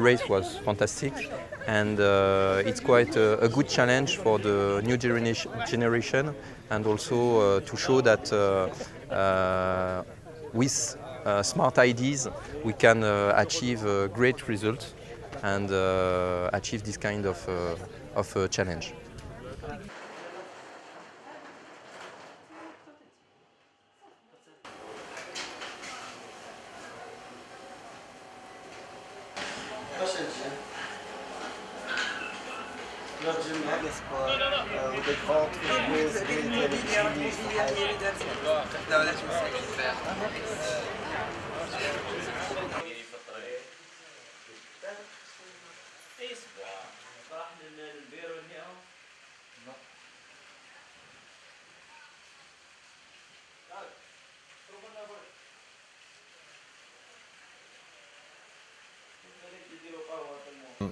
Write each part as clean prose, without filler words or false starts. race was fantastic, and it's quite a good challenge for the new generation, and also to show that with smart ideas we can achieve great results and achieve this kind of challenge.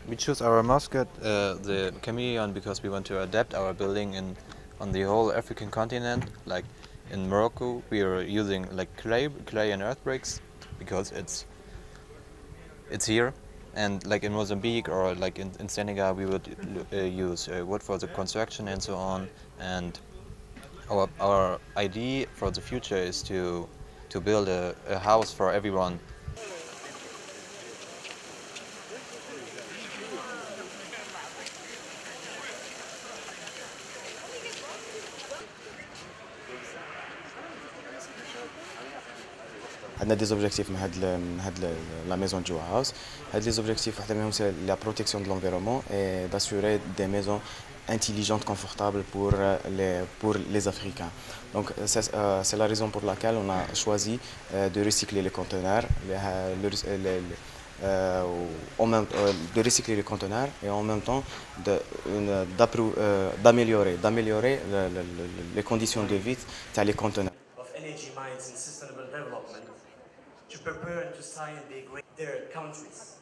We choose our mosque, the Chameleon, because we want to adapt our building on the whole African continent. Like in Morocco, we are using like clay and earth bricks because it's here. And like in Mozambique or like in Senegal, we would use wood for the construction and so on. And our idea for the future is to build a house for everyone. عندنا des objectifs مع هاد la maison Joa House. هاد les objectifs واحد منهم c'est la protection de l'environnement et d'assurer des maisons intelligentes, confortables pour les Africains. Donc c'est la raison pour laquelle on a choisi de recycler les conteneurs, de recycler les conteneurs et en même temps d'améliorer les conditions de vie dans les conteneurs. Mines and sustainable development to prepare and to sign their countries.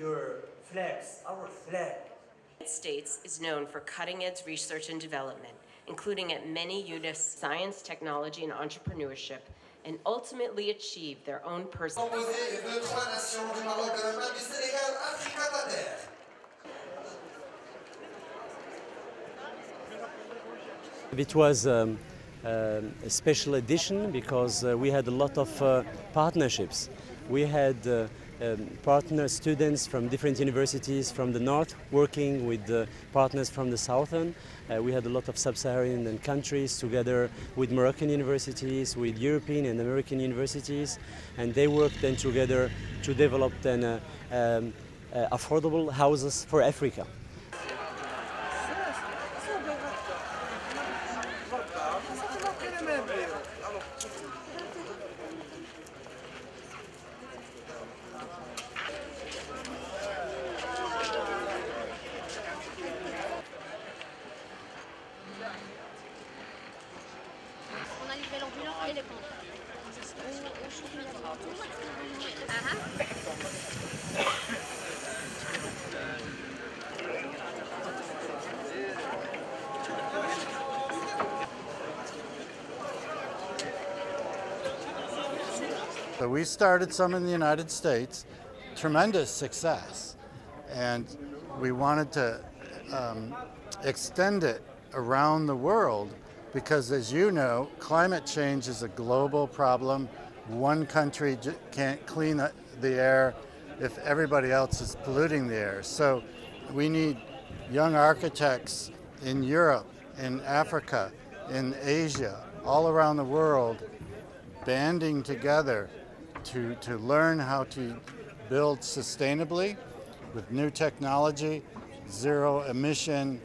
Your flags, our flag. The United States is known for cutting-edge research and development, including at many units, science, technology, and entrepreneurship, and ultimately achieve their own personal. It was a special edition because we had a lot of partnerships. We had partner students from different universities from the north working with partners from the southern. We had a lot of sub-Saharan countries together with Moroccan universities, with European and American universities, and they worked then together to develop then affordable houses for Africa. So we started some in the United States, tremendous success, and we wanted to extend it around the world because, as you know, climate change is a global problem. One country can't clean the air if everybody else is polluting the air. So we need young architects in Europe, in Africa, in Asia, all around the world, banding together to learn how to build sustainably with new technology, zero emission.